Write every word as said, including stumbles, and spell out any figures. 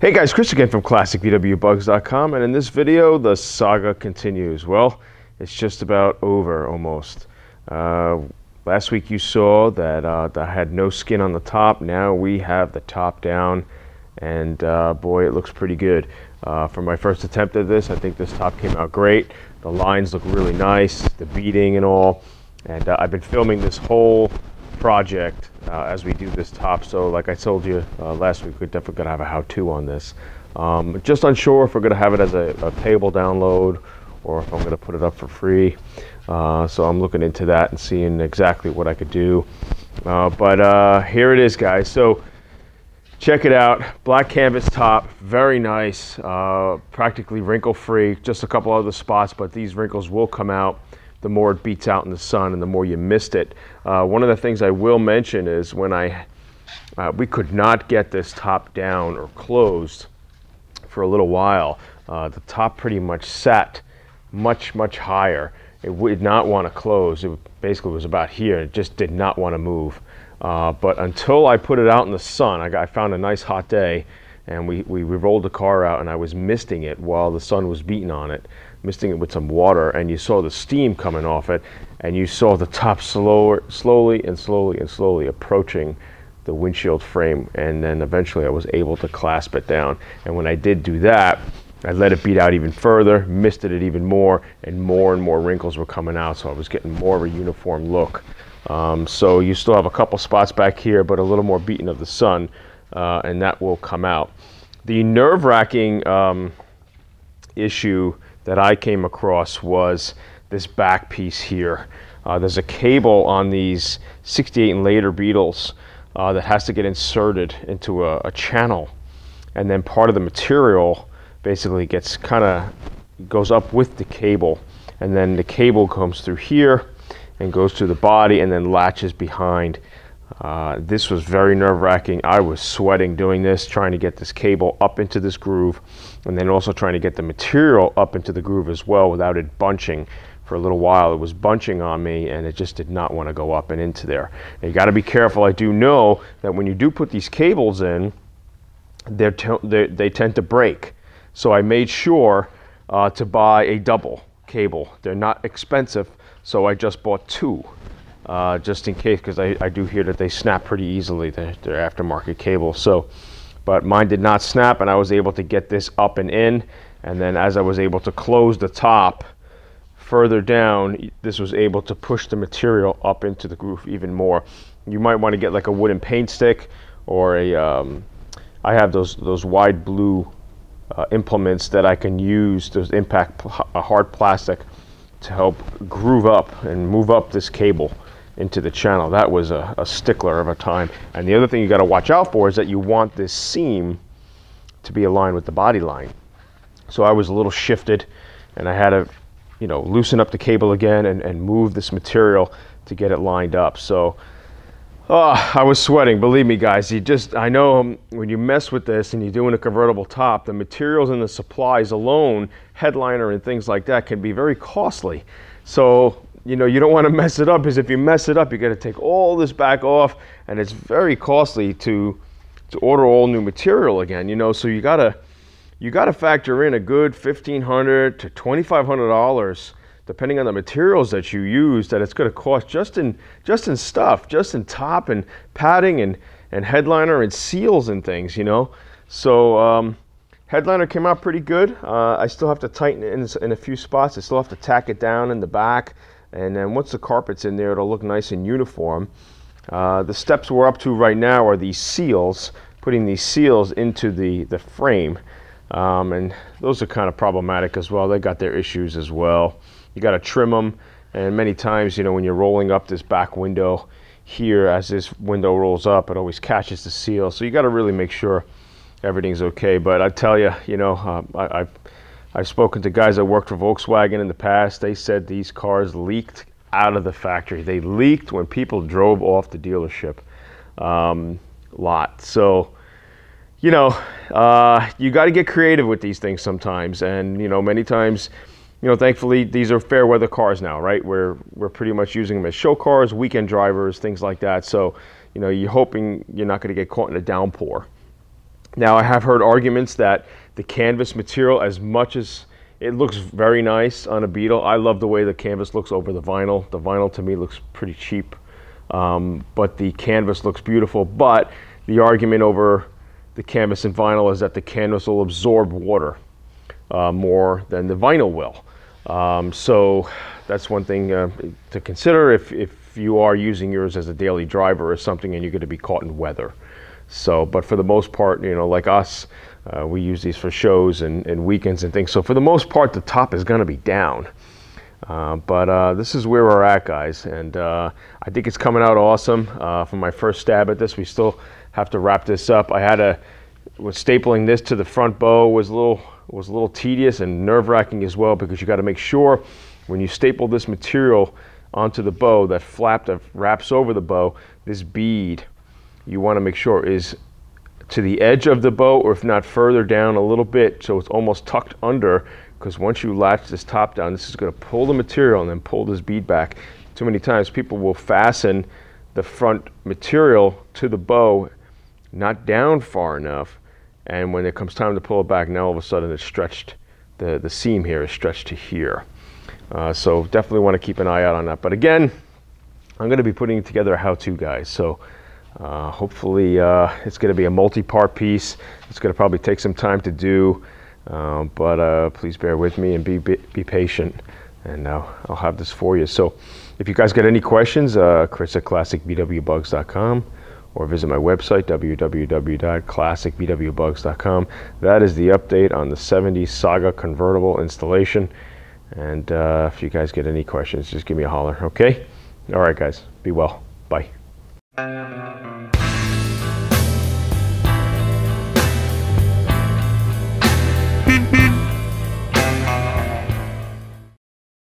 Hey guys, Chris again from Classic V W Bugs dot com, and in this video the saga continues. Well, it's just about over almost. Uh, last week you saw that uh, I had no skin on the top. Now we have the top down, and uh, boy, it looks pretty good. Uh, for my first attempt at this, I think this top came out great. The lines look really nice, the beading and all, and uh, I've been filming this whole project uh, as we do this top. So like I told you uh, last week, we're definitely gonna have a how-to on this. Um, just unsure if we're gonna have it as a, a table download or if I'm gonna put it up for free. Uh, so I'm looking into that and seeing exactly what I could do. Uh, but uh, here it is, guys. So check it out, black canvas top, very nice, uh, practically wrinkle-free, just a couple other spots, but these wrinkles will come out the more it beats out in the sun and the more you missed it. Uh, one of the things I will mention is when I, uh, we could not get this top down or closed for a little while. Uh, the top pretty much sat much, much higher. It would not want to close. It basically was about here. It just did not want to move. Uh, but until I put it out in the sun, I, got, I found a nice hot day, and we, we, we rolled the car out, and I was misting it while the sun was beating on it, misting it with some water, and you saw the steam coming off it, and you saw the top slower, slowly and slowly and slowly approaching the windshield frame, and then eventually I was able to clasp it down. And when I did do that, I let it beat out even further, misted it even more, and more and more wrinkles were coming out, so I was getting more of a uniform look. Um, so you still have a couple spots back here, but a little more beaten of the sun, uh, and that will come out. The nerve-wracking um, issue that I came across was this back piece here. Uh, there's a cable on these sixty-eight and later Beetles uh, that has to get inserted into a, a channel, and then part of the material basically gets kind of goes up with the cable, and then the cable comes through here and goes through the body and then latches behind. Uh, this was very nerve-wracking. I was sweating doing this, trying to get this cable up into this groove, and then also trying to get the material up into the groove as well without it bunching. For a little while it was bunching on me, and it just did not want to go up and into there. Now, you got to be careful. I do know that when you do put these cables in, they're they're, they tend to break. So I made sure uh, to buy a double cable. They're not expensive, so I just bought two, uh, just in case, because I, I do hear that they snap pretty easily. They're, they're aftermarket cables. So, but mine did not snap, and I was able to get this up and in. And then as I was able to close the top further down, this was able to push the material up into the groove even more. You might want to get like a wooden paint stick or a, um, I have those, those wide blue uh, implements that I can use, those impact uh, hard plastic, to help groove up and move up this cable into the channel. That was a, a stickler of a time. And the other thing you got to watch out for is that you want this seam to be aligned with the body line. So I was a little shifted, and I had to, you know, loosen up the cable again and, and move this material to get it lined up. So uh, I was sweating, believe me guys. You just, I know um, when you mess with this and you're doing a convertible top, the materials and the supplies alone, headliner and things like that, can be very costly. So, you know, you don't want to mess it up, because if you mess it up, you got to take all this back off, and it's very costly to to order all new material again, you know. So you gotta you gotta factor in a good fifteen hundred dollars to twenty-five hundred dollars, depending on the materials that you use, that it's gonna cost just in just in stuff, just in top and padding and and headliner and seals and things, you know. So um, headliner came out pretty good. Uh, I still have to tighten it in, in a few spots. I still have to tack it down in the back. And then once the carpet's in there, it'll look nice and uniform. Uh, the steps we're up to right now are these seals, putting these seals into the, the frame. Um, and those are kind of problematic as well. They got their issues as well. You got to trim them. And many times, you know, when you're rolling up this back window here, as this window rolls up, it always catches the seal. So you got to really make sure everything's okay. But I tell you, you know, uh, I, I've, I've spoken to guys that worked for Volkswagen in the past. They said these cars leaked out of the factory. They leaked when people drove off the dealership um, lot. So, you know, uh, you got to get creative with these things sometimes. And, you know, many times you know, thankfully these are fair weather cars now, right? We're we're pretty much using them as show cars, weekend drivers, things like that. So, you know, you're hoping you're not going to get caught in a downpour. Now, I have heard arguments that the canvas material, as much as it looks very nice on a Beetle, I love the way the canvas looks over the vinyl. The vinyl to me looks pretty cheap, um, but the canvas looks beautiful. But the argument over the canvas and vinyl is that the canvas will absorb water uh, more than the vinyl will. Um, so that's one thing uh, to consider if, if you are using yours as a daily driver or something and you're going to be caught in weather. So, but for the most part, you know, like us, uh, we use these for shows and, and weekends and things. So for the most part, the top is going to be down. Uh, but uh, this is where we're at, guys. And uh, I think it's coming out awesome. Uh, from my first stab at this, we still have to wrap this up. I had a, was stapling this to the front bow was a little, was a little tedious and nerve-wracking as well, because you got to make sure when you staple this material onto the bow, that flap that wraps over the bow, this bead, you want to make sure is to the edge of the bow, or if not further down a little bit, so it's almost tucked under, because once you latch this top down, this is going to pull the material and then pull this bead back. Too many times people will fasten the front material to the bow not down far enough, and when it comes time to pull it back, now all of a sudden it's stretched, the, the seam here is stretched to here. Uh, so definitely want to keep an eye out on that. But again, I'm going to be putting together a how-to, guys. So Uh, hopefully uh, it's going to be a multi-part piece. It's going to probably take some time to do, uh, but uh, please bear with me and be, be, be patient, and uh, I'll have this for you. So if you guys got any questions, uh, Chris at Classic V W Bugs dot com, or visit my website, w w w dot Classic V W Bugs dot com. That is the update on the seventies Saga convertible installation, and uh, if you guys get any questions, just give me a holler, okay? All right, guys, be well. Bye. Thank you.